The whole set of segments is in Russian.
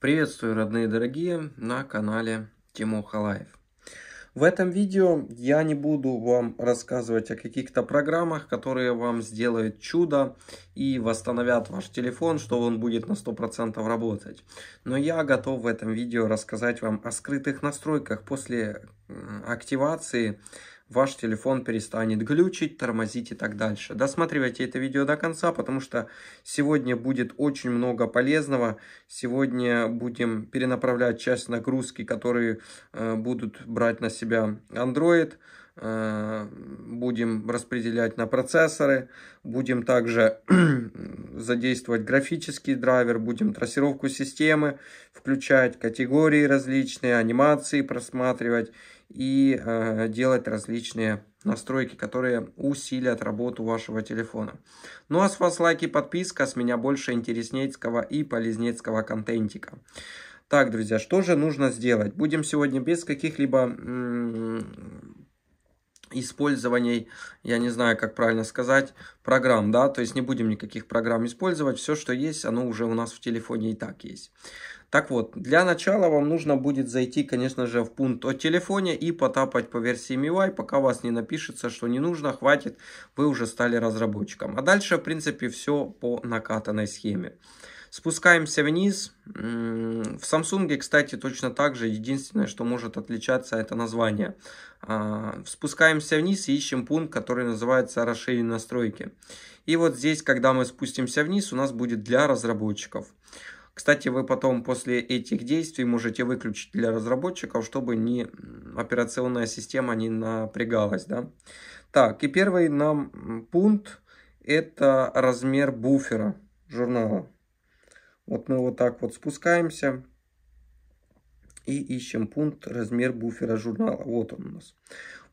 Приветствую, родные и дорогие, на канале TimohaLife. В этом видео я не буду вам рассказывать о каких-то программах, которые вам сделают чудо и восстановят ваш телефон, что он будет на 100% работать. Но я готов в этом видео рассказать вам о скрытых настройках. После активации ваш телефон перестанет глючить, тормозить и так дальше. Досматривайте это видео до конца, потому что сегодня будет очень много полезного. Сегодня будем перенаправлять часть нагрузки, которые будут брать на себя Android. Будем распределять на процессоры. Будем также задействовать графический драйвер. Будем трассировку системы включать, категории различные, анимации просматривать и делать различные настройки, которые усилят работу вашего телефона. Ну а с вас лайки, подписка, с меня больше интереснецкого и полезнецкого контентика. Так, друзья, что же нужно сделать? Будем сегодня без каких-либо использований, я не знаю, как правильно сказать, программ, да, то есть не будем никаких программ использовать, все, что есть, оно уже у нас в телефоне и так есть. Так вот, для начала вам нужно будет зайти, конечно же, в пункт о телефоне и потапать по версии MIUI, пока вас не напишется, что не нужно, хватит, вы уже стали разработчиком. А дальше, в принципе, все по накатанной схеме. Спускаемся вниз. В Samsung, кстати, точно так же. Единственное, что может отличаться, это название. Спускаемся вниз и ищем пункт, который называется «Расширенные настройки». И вот здесь, когда мы спустимся вниз, у нас будет «Для разработчиков». Кстати, вы потом после этих действий можете выключить для разработчиков, чтобы не операционная система не напрягалась. Да? Так, и первый нам пункт – это размер буфера журнала. Вот мы вот так вот спускаемся и ищем пункт «Размер буфера журнала». Вот он у нас.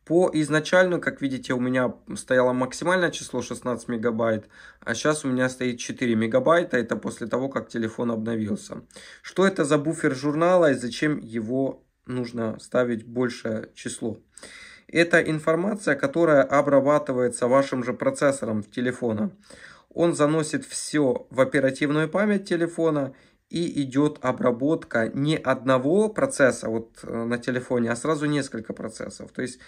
По изначально, как видите, у меня стояло максимальное число 16 мегабайт, а сейчас у меня стоит 4 мегабайта. Это после того, как телефон обновился. Что это за буфер журнала и зачем его нужно ставить большее число? Это информация, которая обрабатывается вашим же процессором телефона. Он заносит все в оперативную память телефона и идет обработка не одного процесса вот на телефоне, а сразу несколько процессов. То есть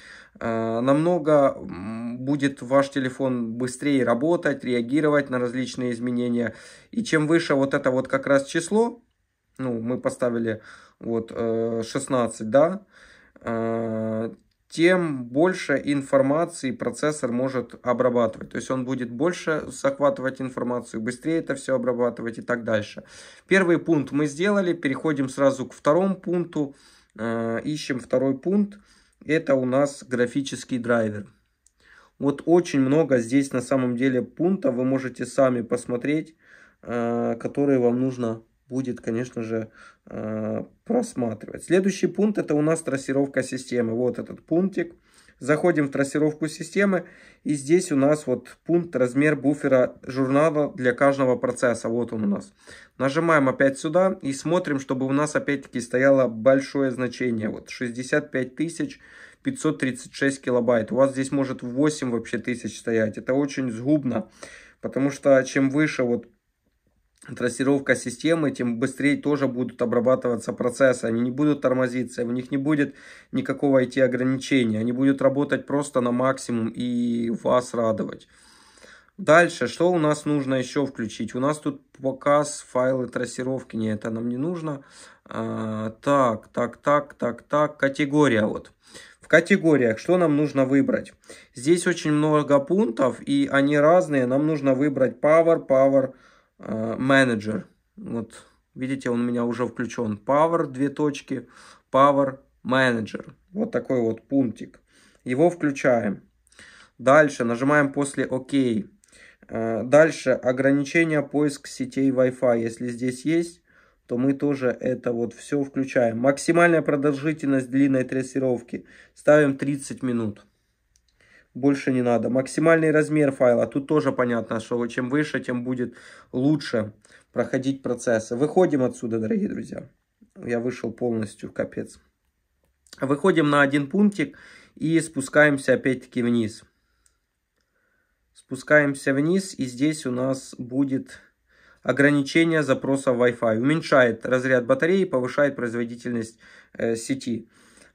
намного будет ваш телефон быстрее работать, реагировать на различные изменения. И чем выше вот это вот как раз число, ну мы поставили вот 16, да, тем больше информации процессор может обрабатывать. То есть он будет больше захватывать информацию, быстрее это все обрабатывать и так дальше. Первый пункт мы сделали, переходим сразу к второму пункту. Ищем второй пункт. Это у нас графический драйвер. Вот очень много здесь на самом деле пунктов. Вы можете сами посмотреть, которые вам нужно будет, конечно же, просматривать. Следующий пункт — это у нас трассировка системы. Вот этот пунктик. Заходим в трассировку системы. И здесь у нас вот пункт «Размер буфера журнала для каждого процесса». Вот он у нас. Нажимаем опять сюда и смотрим, чтобы у нас опять-таки стояло большое значение. Вот 65536 килобайт. У вас здесь может 8 вообще тысяч стоять. Это очень сгубно. Потому что чем выше вот трассировка системы, тем быстрее тоже будут обрабатываться процессы. Они не будут тормозиться, у них не будет никакого IT-ограничения. Они будут работать просто на максимум и вас радовать. Дальше, что у нас нужно еще включить? У нас тут показ файлы трассировки. Нет, это нам не нужно. Категория вот. В категориях что нам нужно выбрать? Здесь очень много пунктов и они разные. Нам нужно выбрать Power Manager. Вот видите, он у меня уже включен. Power Manager. Вот такой вот пунктик. Его включаем. Дальше нажимаем после ОК. Дальше ограничение поиск сетей Wi-Fi. Если здесь есть, то мы тоже это вот все включаем. Максимальная продолжительность длинной трассировки. Ставим 30 минут. Больше не надо. Максимальный размер файла. Тут тоже понятно, что чем выше, тем будет лучше проходить процессы. Выходим отсюда, дорогие друзья. Я вышел полностью, капец. Выходим на один пунктик и спускаемся опять-таки вниз. Спускаемся вниз и здесь у нас будет ограничение запроса Wi-Fi, уменьшает разряд батареи, повышает производительность сети.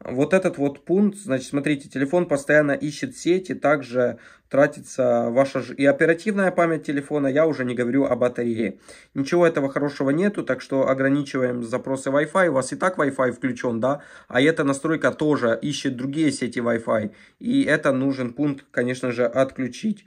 Вот этот вот пункт, значит, смотрите, телефон постоянно ищет сети, также тратится ваша и оперативная память телефона, я уже не говорю о батарее. Ничего этого хорошего нету, так что ограничиваем запросы Wi-Fi, у вас и так Wi-Fi включен, да, а эта настройка тоже ищет другие сети Wi-Fi, и это нужен пункт, конечно же, отключить.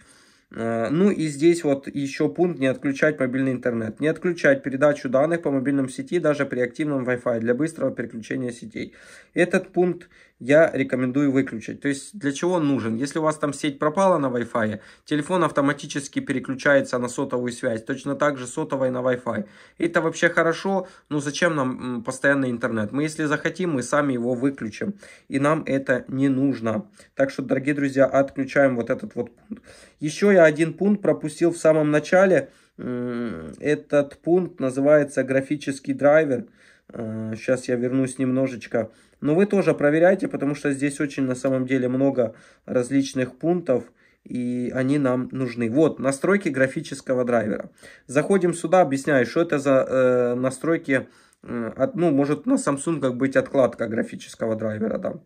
Ну и здесь вот еще пункт: не отключать мобильный интернет, не отключать передачу данных по мобильной сети даже при активном Wi-Fi для быстрого переключения сетей. Этот пункт я рекомендую выключить. То есть для чего он нужен? Если у вас там сеть пропала на Wi-Fi, телефон автоматически переключается на сотовую связь, точно так же сотовой на Wi-Fi. Это вообще хорошо, но зачем нам постоянный интернет? Мы, если захотим, мы сами его выключим, и нам это не нужно. Так что, дорогие друзья, отключаем вот этот вот пункт. Еще я один пункт пропустил в самом начале. Этот пункт называется графический драйвер. Сейчас я вернусь немножечко. Но вы тоже проверяйте, потому что здесь очень на самом деле много различных пунктов, и они нам нужны. Вот, настройки графического драйвера. Заходим сюда, объясняю, что это за настройки. Ну, может на Samsung быть откладка графического драйвера, да.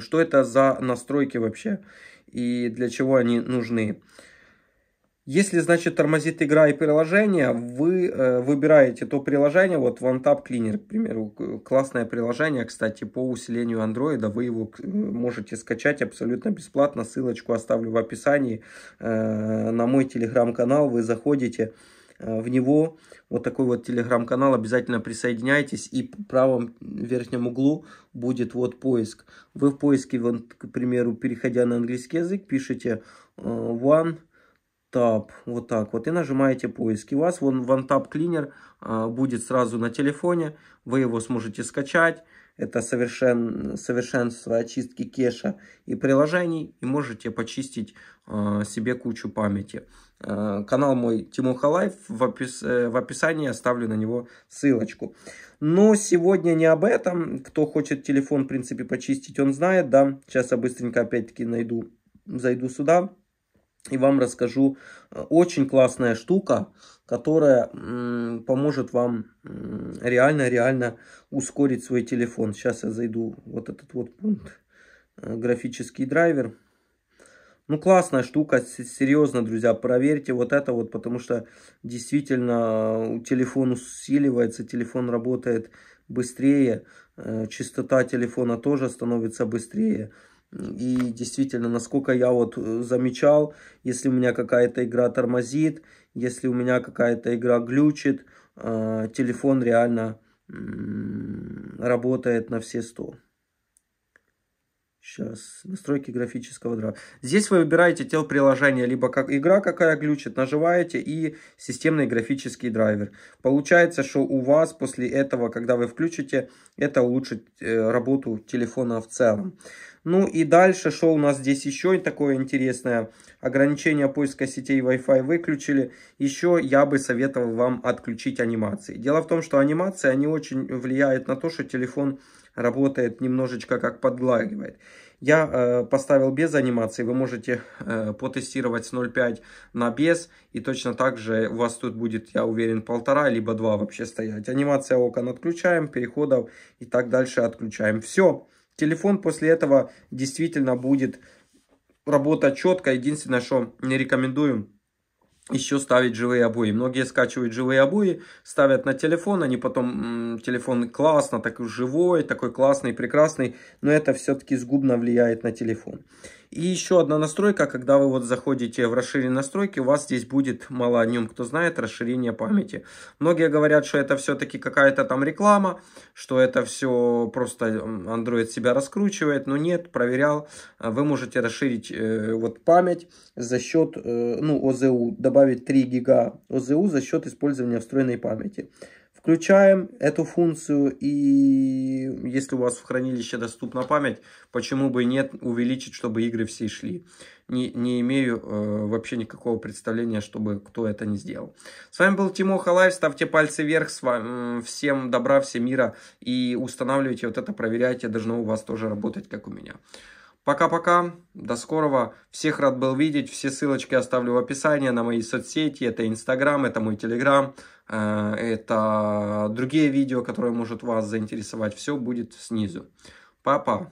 Что это за настройки вообще и для чего они нужны. Если, значит, тормозит игра и приложение, вы выбираете то приложение, вот OneTap Cleaner, к примеру, классное приложение, кстати, по усилению Android, вы его можете скачать абсолютно бесплатно, ссылочку оставлю в описании на мой телеграм-канал, вы заходите в него, вот такой вот телеграм-канал, обязательно присоединяйтесь, и в правом верхнем углу будет вот поиск. Вы в поиске, вот, к примеру, переходя на английский язык, пишете OneTap, вот так вот, и нажимаете поиск, и у вас вон OneTap Cleaner будет сразу на телефоне, вы его сможете скачать. Это совершенство очистки кэша и приложений. И можете почистить себе кучу памяти. Канал мой TimohaLife. В описании оставлю на него ссылочку. Но сегодня не об этом. Кто хочет телефон, в принципе, почистить, он знает. Да? Сейчас я быстренько опять-таки найду, зайду сюда. И вам расскажу. Очень классная штука, которая поможет вам реально ускорить свой телефон. Сейчас я зайду вот этот вот пункт. Графический драйвер. Ну, классная штука. Серьезно, друзья, проверьте вот это вот. Потому что действительно телефон усиливается, телефон работает быстрее. Частота телефона тоже становится быстрее. И действительно, насколько я вот замечал, если у меня какая-то игра тормозит, если у меня какая-то игра глючит, телефон реально работает на все 100. Сейчас, настройки графического драйвера. Здесь вы выбираете те приложения, либо как игра какая глючит, нажимаете, и системный графический драйвер. Получается, что у вас после этого, когда вы включите, это улучшит работу телефона в целом. Ну и дальше, что у нас здесь еще такое интересное. Ограничение поиска сетей Wi-Fi выключили. Еще я бы советовал вам отключить анимации. Дело в том, что анимации, они очень влияют на то, что телефон работает немножечко как подлагивает. Я поставил без анимации, вы можете потестировать с 0.5 на без, и точно так же у вас тут будет, я уверен, 1,5, либо 2 вообще стоять. Анимация окон отключаем, переходов и так дальше отключаем. Все, телефон после этого действительно будет работать четко. Единственное, что не рекомендуем, еще ставить живые обои. Многие скачивают живые обои, ставят на телефон, они потом, телефон классно, такой живой, такой классный, прекрасный, но это все-таки сгубно влияет на телефон. И еще одна настройка, когда вы вот заходите в расширенные настройки, у вас здесь будет, мало о нем кто знает, расширение памяти. Многие говорят, что это все-таки какая-то там реклама, что это все просто Android себя раскручивает, но нет, проверял. Вы можете расширить вот память за счет, ну, ОЗУ, добавить 3 гига ОЗУ за счет использования встроенной памяти. Включаем эту функцию, и если у вас в хранилище доступна память, почему бы и нет, увеличить, чтобы игры все шли. Не имею вообще никакого представления, чтобы кто это не сделал. С вами был TimohaLife, ставьте пальцы вверх, с вами, всем добра, всем мира, и устанавливайте вот это, проверяйте, должно у вас тоже работать, как у меня. Пока-пока, до скорого, всех рад был видеть, все ссылочки оставлю в описании на мои соцсети, это Инстаграм, это мой Телеграм, это другие видео, которые может вас заинтересовать, все будет снизу. Па-па!